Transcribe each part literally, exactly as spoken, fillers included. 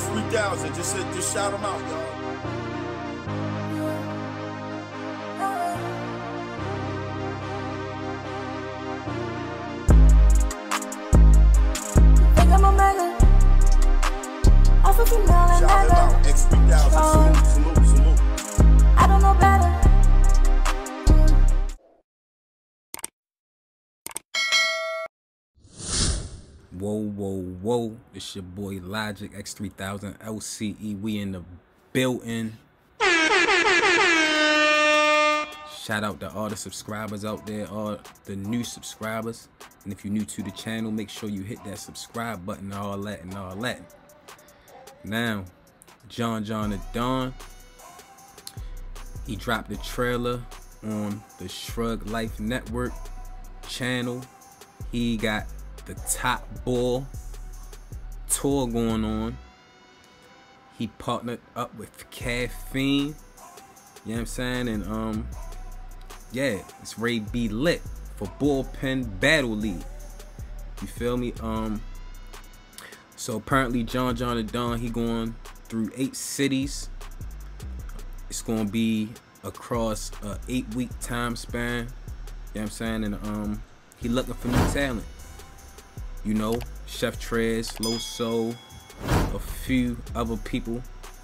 three thousand. Just, just shout them out, y'all. Whoa, whoa, whoa, it's your boy Logic X three thousand L C E. We in the building. Shout out to all the subscribers out there, all the new subscribers. And if you're new to the channel, make sure you hit that subscribe button, all that and all that. Now, John John da Don, he dropped the trailer on the Shrug Life Network channel. He got the Top Ball tour going on. He partnered up with Caffeine, you know what I'm saying? And um yeah, it's ready to be lit for Bullpen Battle League, you feel me? Um so apparently John John da Don, he going through eight cities. It's gonna be across a eight week time span, you know what I'm saying? And um he looking for new talent. You know, Chef Trez, Low Soul, a few other people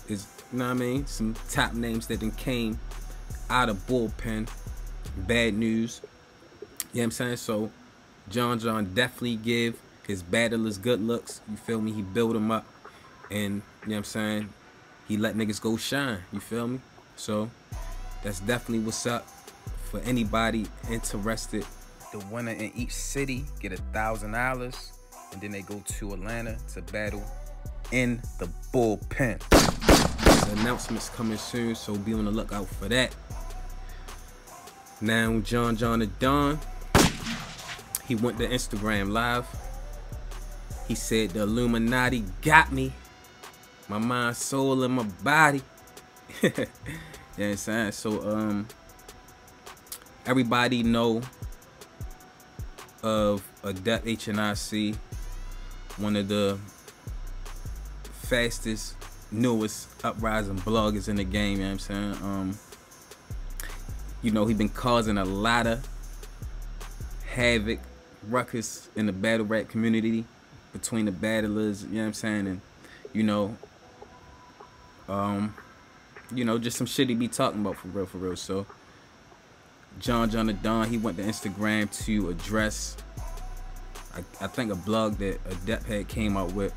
is, you know what I mean? Some top names that then came out of Bullpen, Bad News. You know what I'm saying? So, John John definitely give his battlers good looks. You feel me? He build them up. And, you know what I'm saying? He let niggas go shine. You feel me? So, that's definitely what's up for anybody interested. The winner in each city get a thousand dollars, and then they go to Atlanta to battle in the Bullpen. The announcement's coming soon, so be on the lookout for that. Now, John John da Don, he went to Instagram Live. He said, "The Illuminati got me, my mind, soul, and my body." You know what I'm saying? So, um, everybody know of Adept H N I C, one of the fastest, newest uprising bloggers in the game, you know what I'm saying? Um, you know, he's been causing a lot of havoc, ruckus in the battle rap community between the battlers, you know what I'm saying? And, you know, um, you know, just some shit he be talking about for real, for real. So, John John da Don, he went to Instagram to address, I, I think, a blog that Adept had came out with,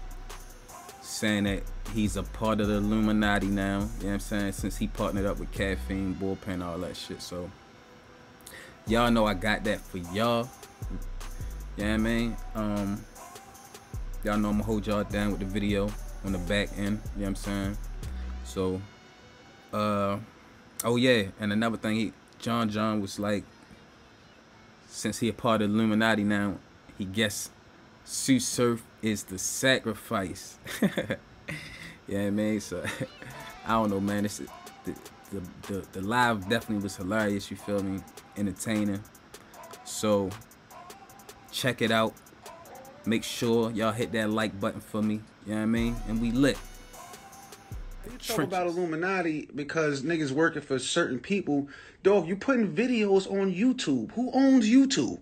saying that he's a part of the Illuminati now, you know what I'm saying, since he partnered up with Caffeine, Bullpen, all that shit. So, y'all know I got that for y'all, you know what I mean? Um, y'all know I'm gonna hold y'all down with the video on the back end, you know what I'm saying? So, uh, oh yeah, and another thing, he, John John was like, since he a part of Illuminati now, he guessed T S U Surf is the sacrifice. Yeah, I mean, so I don't know, man. It's, the, the, the, the live definitely was hilarious, you feel me? Entertaining. So check it out. Make sure y'all hit that like button for me. You know what I mean? And we lit. You talk about Illuminati because niggas working for certain people. Dog, you putting videos on YouTube. Who owns YouTube?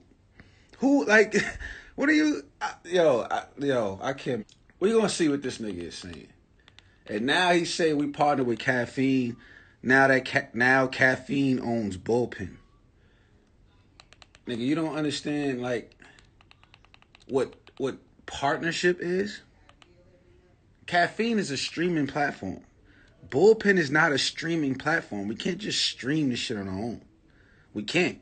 Who, like, what are you, I, yo, I, yo, I can't. We're going to see what this nigga is saying. And now he's saying we partnered with Caffeine. Now that, ca now Caffeine owns Bullpen. Nigga, you don't understand, like, what, what partnership is? Caffeine is a streaming platform. Bullpen is not a streaming platform. We can't just stream this shit on our own. We can't.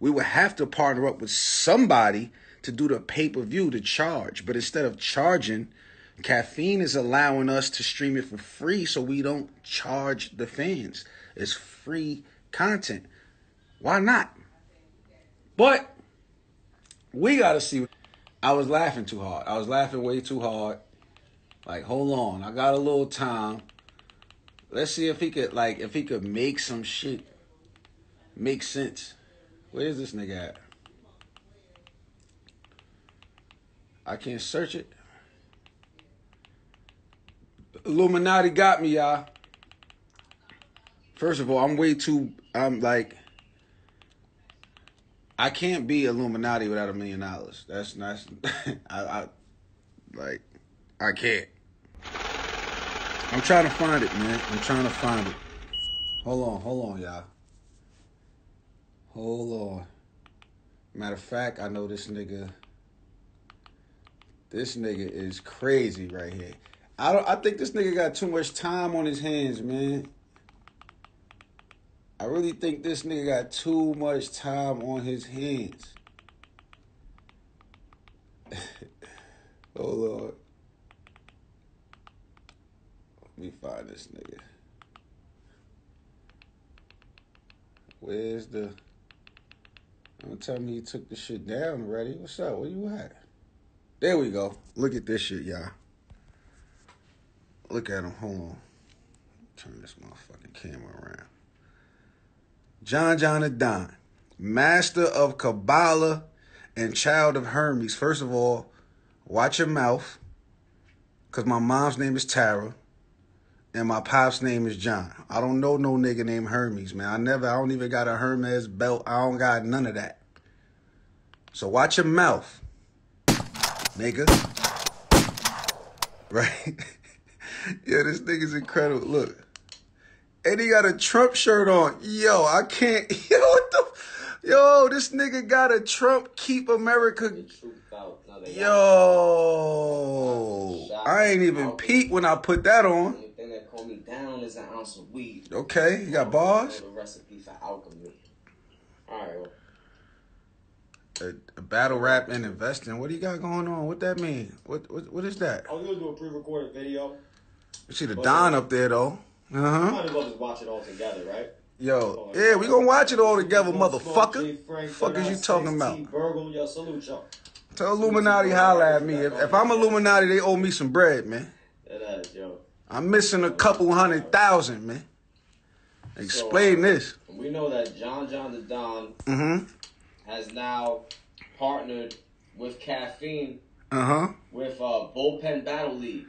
We would have to partner up with somebody to do the pay-per-view, to charge. But instead of charging, Caffeine is allowing us to stream it for free so we don't charge the fans. It's free content. Why not? But we got to see. I was laughing too hard. I was laughing way too hard. Like, hold on. I got a little time. Let's see if he could, like, if he could make some shit make sense. Where is this nigga at? I can't search it. Illuminati got me, y'all. First of all, I'm way too, I'm like, I can't be Illuminati without a million dollars. That's, that's, I, I, like, I can't. I'm trying to find it, man. I'm trying to find it. Hold on, hold on, y'all. Hold on. Matter of fact, I know this nigga. This nigga is crazy right here. I don't. I think this nigga got too much time on his hands, man. I really think this nigga got too much time on his hands. Oh, Lord. Let me find this nigga. Where's the... Don't tell me he took the shit down already. What's up? Where you at? There we go. Look at this shit, y'all. Look at him. Hold on. Turn this motherfucking camera around. John John da Don, master of Kabbalah and child of Hermes. First of all, watch your mouth, because my mom's name is Tara and my pop's name is John. I don't know no nigga named Hermes, man. I never, I don't even got a Hermes belt. I don't got none of that. So watch your mouth, nigga. Right? Yeah, this nigga's incredible. Look. And he got a Trump shirt on. Yo, I can't. Yo, what the? Yo, this nigga got a Trump Keep America. Yo, I ain't even peep when I put that on. The only thing that calmed me down is an ounce of weed. Okay, you got bars. A recipe for alchemy. All right. A battle rap and investing. What do you got going on? What that mean? What what what is that? I was gonna do a pre-recorded video. You see the Don up there though. Uh huh. Might as well just watch it all together, right? Yo, oh, yeah, we gonna watch it all together, motherfucker. Frank, fuck is you talking about? Yo, salute y'all. Tell Illuminati holla at me. If, if I'm Illuminati, they owe me some bread, man. That ass, yo. I'm missing a couple hundred thousand, man. Explain so, uh, this. We know that John John da Don mm-hmm. has now partnered with Caffeine. Uh huh. With uh, Bullpen Battle League.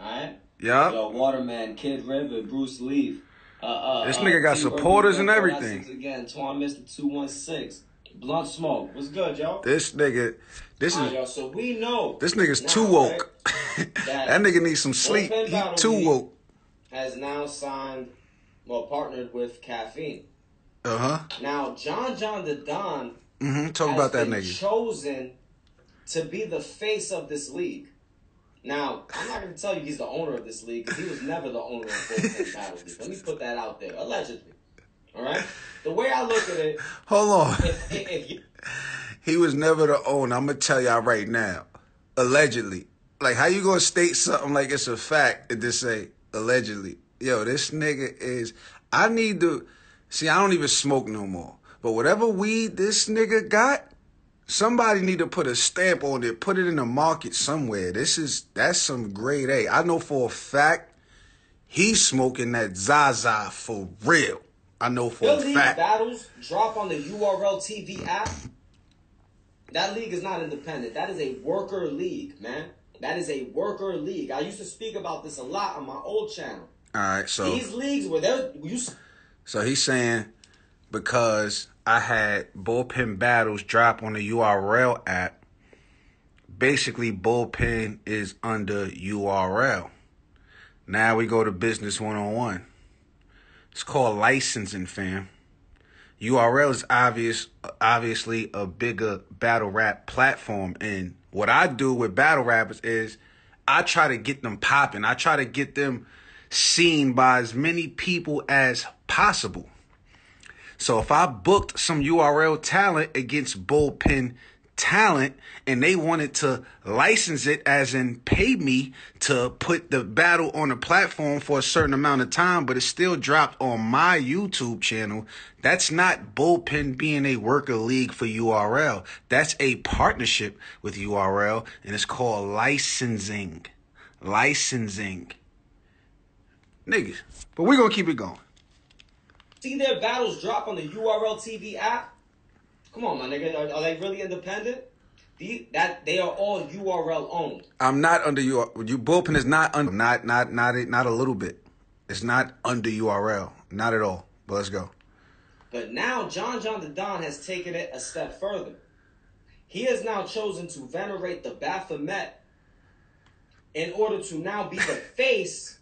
All right. Yeah. So Waterman, Kid River, Bruce Leaf. Uh, uh, this nigga uh, got supporters and everything. Again, Twan Mister two one six. Blunt Smoke. What's good, y'all? This nigga, this all is. Right, so we know. This nigga's now, too woke. Right, that, that nigga needs some sleep. He too woke. Has now signed, well, partnered with Caffeine. Uh huh. Now, John John da Don. Mm-hmm. Talk has about that been nigga. Chosen to be the face of this league. Now, I'm not going to tell you he's the owner of this league, because he was never the owner of Bullpen Battle League. Let me put that out there, allegedly. All right? The way I look at it... Hold on. If, if, if you... He was never the owner. I'm going to tell y'all right now. Allegedly. Like, how you going to state something like it's a fact and just say, allegedly? Yo, this nigga is... I need to... See, I don't even smoke no more. But whatever weed this nigga got... Somebody need to put a stamp on it, put it in the market somewhere. This is, that's some grade A. I know for a fact he's smoking that Zaza for real. I know for a fact. Your league battles drop on the U R L T V app. That league is not independent. That is a worker league, man. That is a worker league. I used to speak about this a lot on my old channel. All right, so. These leagues where they're... You, so he's saying because... I had Bullpen Battles drop on the U R L app. Basically, Bullpen is under U R L. Now we go to Business one oh one. It's called licensing, fam. U R L is obvious, obviously a bigger battle rap platform. And what I do with battle rappers is I try to get them popping. I try to get them seen by as many people as possible. So if I booked some U R L talent against Bullpen talent and they wanted to license it as in pay me to put the battle on the platform for a certain amount of time, but it's still dropped on my YouTube channel, that's not Bullpen being a worker league for U R L. That's a partnership with U R L, and it's called licensing. Licensing. Niggas. But we're going to keep it going. See their battles drop on the U R L T V app? Come on, my nigga. Are, are they really independent? The, that they are all U R L owned. I'm not under U R L. Your bullpen is not under. Not not not a, not a little bit. It's not under U R L. Not at all. But let's go. But now John John da Don has taken it a step further. He has now chosen to venerate the Baphomet in order to now be the face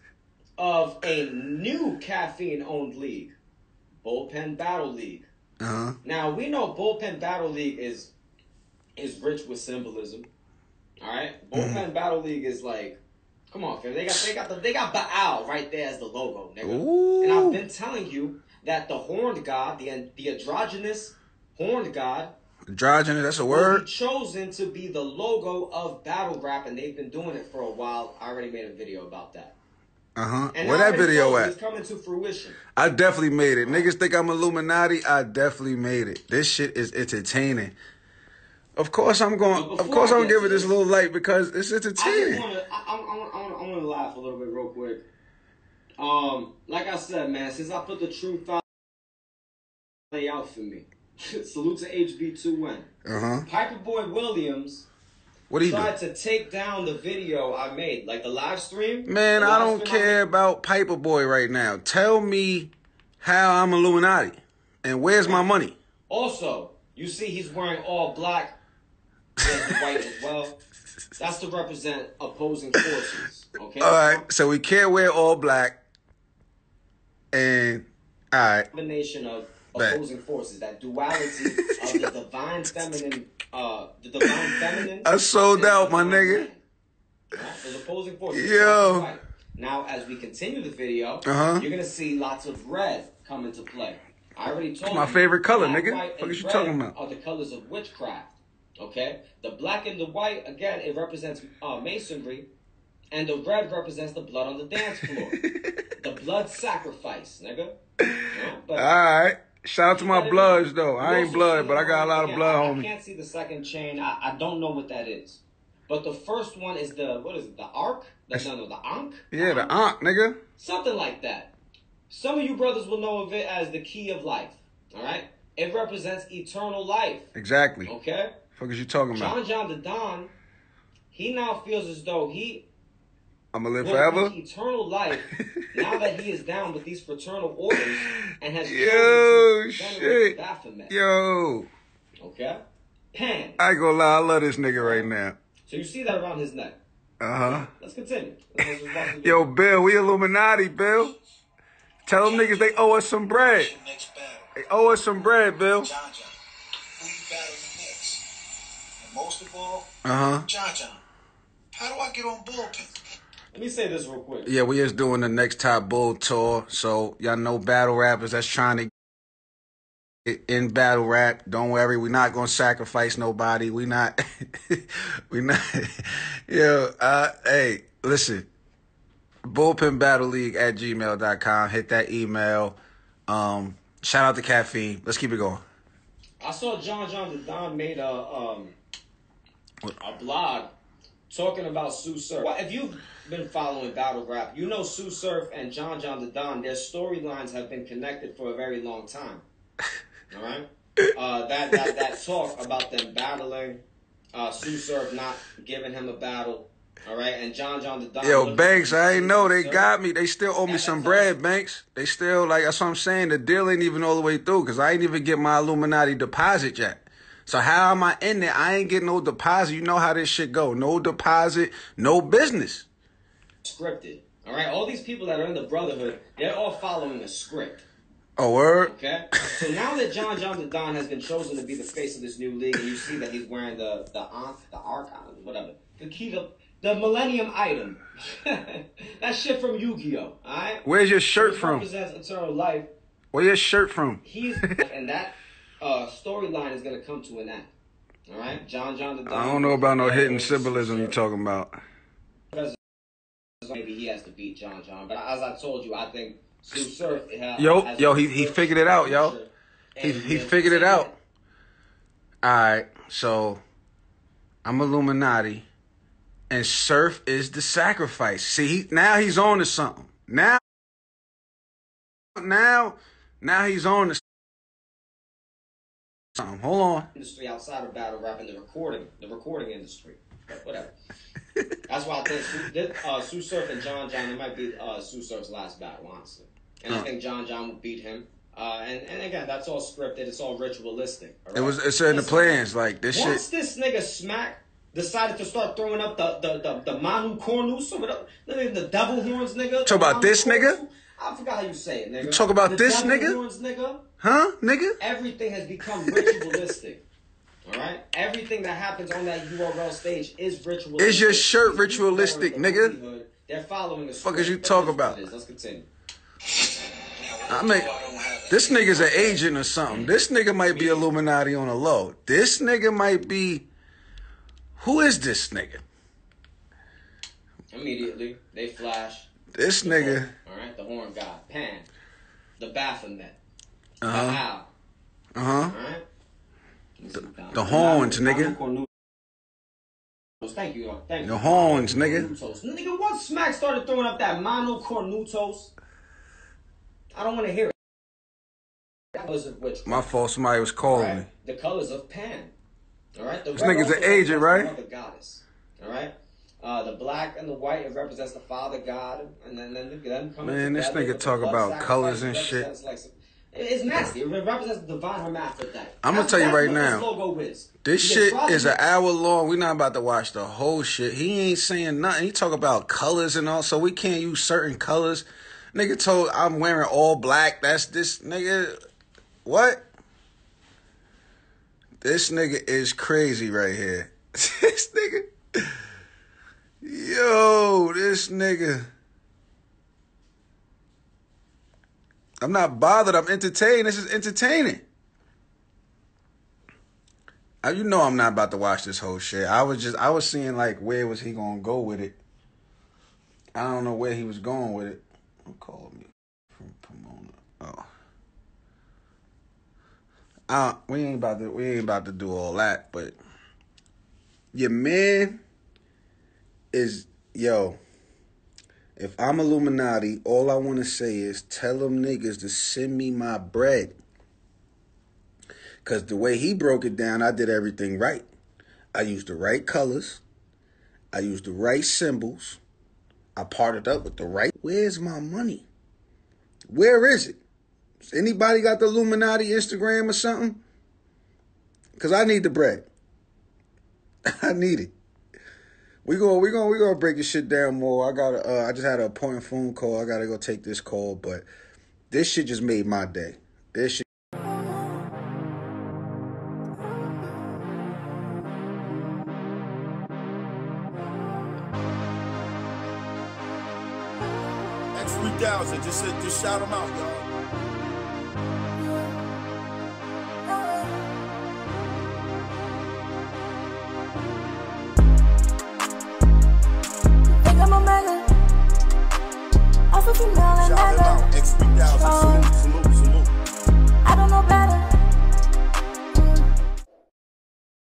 of a new caffeine-owned league, Bullpen Battle League. Uh-huh. Now we know Bullpen Battle League is. Is rich with symbolism, all right. Bullpen mm-hmm. Battle League is like, come on, fam. They got they got the, they got Baal right there as the logo, nigga. Ooh. And I've been telling you that the horned god, the the androgynous horned god, androgynous. That's a word. Will be chosen to be the logo of battle rap, and they've been doing it for a while. I already made a video about that. Uh huh. Where that video at? It's coming to fruition. I definitely made it. Niggas think I'm Illuminati. I definitely made it. This shit is entertaining. Of course I'm going. Of course I'm giving this little light because it's entertaining. I want to. I, I, I want to laugh a little bit real quick. Um, like I said, man, since I put the truth out, lay out for me. Salute to H B two N. Uh huh. Piper Boy Williams. What do you tried do? to take down the video I made, like the live stream. Man, I don't care about Piper Boy right now. Tell me how I'm Illuminati and where's my money. Also, you see, he's wearing all black. White as well. That's to represent opposing forces. Okay. All right. So we can't wear all black. And all right. Combination of opposing but. forces. That duality of the divine feminine. Uh, the divine feminine. I sold out, my nigga. Right? Those opposing forces. Yo. Right. Now, as we continue the video, uh-huh. you're gonna see lots of red come into play. I already told you. My favorite color, nigga. What are you talking about? Are the colors of witchcraft. Okay? The black and the white, again, it represents uh, masonry, and the red represents the blood on the dance floor. The blood sacrifice, nigga. Yeah, but all right. Shout out to my bloods, though. I ain't blood, but I got a lot of blood, homie. I can't see the second chain. I, I don't know what that is. But the first one is the, what is it, the Ark? The, no, no, the Ankh? Yeah, the Ankh, nigga. Something like that. Some of you brothers will know of it as the key of life, all right? It represents eternal life. Exactly. Okay? The fuck is you talking John about? John John da Don, he now feels as though he... I'm going to live forever? Eternal life, now that he is down with these fraternal orders and has... Yo, shit. Baphomet. Yo. Okay? Pan. I ain't going to lie, I love this nigga right now. So you see that around his neck. Uh-huh. Let's continue. Let's, let's, let's Yo, Bill, we Illuminati, Bill. Tell them niggas they owe us some bread. They owe us some bread, Bill. John John, who you battling next? And most of all, uh-huh. John John, how do I get on bullpen? Let me say this real quick. Yeah, we just doing the Next Top Bull tour, so y'all know battle rappers that's trying to get in battle rap. Don't worry, we're not gonna sacrifice nobody. We not, we not. Yo, uh, hey, listen. bullpen battle league at gmail dot com. Hit that email. Um, shout out to Caffeine. Let's keep it going. I saw John John da Don made a um, a blog talking about T S U Surf. Well, if you've been following battle rap, you know T S U Surf and John John da Don, their storylines have been connected for a very long time. All right? Uh, that, that, that talk about them battling, uh, T S U Surf not giving him a battle. All right, and John John da Don. Yo, Banks, I ain't know. They got me. They still owe me some bread, Banks. They still, like, that's what I'm saying. The deal ain't even all the way through because I ain't even get my Illuminati deposit yet. So how am I in there? I ain't getting no deposit. You know how this shit go. No deposit, no business. Scripted. All right, all these people that are in the Brotherhood, they're all following a script. Oh, word? Okay. So now that John John da Don has been chosen to be the face of this new league, and you see that he's wearing the, the, Ankh, the Ark, whatever, the key to... The Millennium Item. That shit from Yu-Gi-Oh! Alright? Where's your shirt from? It represents eternal life. Where's your shirt from? He's and that uh, storyline is gonna come to an end. Alright? John John da Don. I don't know about no hidden symbolism you're talking about. Maybe he has to beat John John, but as I told you, I think T S U Surf has, Yo, has yo, he he figured it out, yo. He he figured it out. Alright, so I'm Illuminati. And Surf is the sacrifice. See, now he's on to something. Now, now, now he's on to something. Hold on. Industry outside of battle rap and the recording, the recording industry, but whatever. That's why I think this, uh, T S U Surf and John John, it might be uh, T S U Surf's last battle, honestly. And huh. I think John John would beat him. Uh, and, and again, that's all scripted. It's all ritualistic. All right? It was. It's in the plans. Like this shit. Once this nigga Smack decided to start throwing up the the the, the Mano Cornuto, whatever, the devil horns, nigga. Talk about this nigga. I forgot how you say it, nigga. You talk about the this nigga? Horns, nigga. Huh, nigga? Everything has become ritualistic. All right. Everything that happens on that U R L stage is ritualistic. Is your shirt ritualistic, nigga? They're following the fuck is you talk about? Let's continue. I mean, this nigga's an agent or something. This nigga might be Illuminati on a low. This nigga might be. Who is this nigga? Immediately, they flash. This the nigga. Horn, all right, the horn guy. Pan. The Baphomet. Uh huh. Uh huh. All right. The, the, the horns, nigga. Thank you, thank you. The horns, nigga. Cornutos. Nigga, once Smack started throwing up that Mano Cornutos, I don't want to hear it. That was of which my fault. Somebody was calling right. me. The colors of Pan. All right. The this nigga's an agent, right? The goddess. All right. Uh, the black and the white, it represents the father god, and then then them coming. Man, this nigga talk about colors and shit. Like some, it's nasty. It represents the divine hermaphrodite. I'm gonna tell you right now. This logo is. This shit is an hour long. We're not about to watch the whole shit. He ain't saying nothing. He talk about colors and all, so we can't use certain colors. Nigga told I'm wearing all black. That's this nigga. What? This nigga is crazy right here. This nigga. Yo, this nigga. I'm not bothered. I'm entertained. This is entertaining. I, you know I'm not about to watch this whole shit. I was just, I was seeing like where was he going to go with it. I don't know where he was going with it. Who called me from Pomona? Oh, uh, we ain't about to we ain't about to do all that. But your man is yo. If I'm Illuminati, all I want to say is tell them niggas to send me my bread. Cause the way he broke it down, I did everything right. I used the right colors. I used the right symbols. I parted up with the right. Where's my money? Where is it? Has anybody got the Illuminati Instagram or something? Because I need the bread. I need it. We're going we gonna, we gonna break this shit down more. I got uh, I just had an important phone call. I got to go take this call. But this shit just made my day. This shit. three thousand, just, just shout them out, y'all. Think I'm a mega. I feel female and mega. Shout them out, X three thousand, salute, salute, salute. I don't know better.